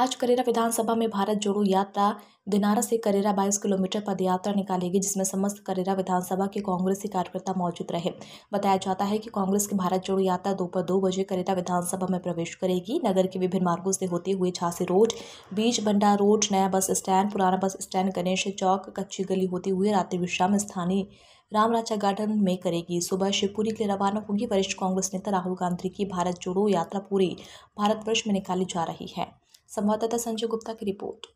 आज करेरा विधानसभा में भारत जोड़ो यात्रा दिनारा से करेरा 22 किलोमीटर पदयात्रा निकालेगी, जिसमें समस्त करेरा विधानसभा के कांग्रेसी कार्यकर्ता मौजूद रहे। बताया जाता है कि कांग्रेस की भारत जोड़ो यात्रा दोपहर 2 बजे करेरा विधानसभा में प्रवेश करेगी। नगर के विभिन्न मार्गों से होते हुए झांसी रोड, बीच बंडा रोड, नया बस स्टैंड, पुराना बस स्टैंड, गणेश चौक, कच्ची गली होते हुए रात्रि विश्राम स्थानीय रामराजा गार्डन में करेगी। सुबह शिवपुरी के लिए रवाना होगी। वरिष्ठ कांग्रेस नेता राहुल गांधी की भारत जोड़ो यात्रा पूरे भारतवर्ष में निकाली जा रही है। संवाददाता संजय गुप्ता की रिपोर्ट।